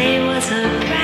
There was a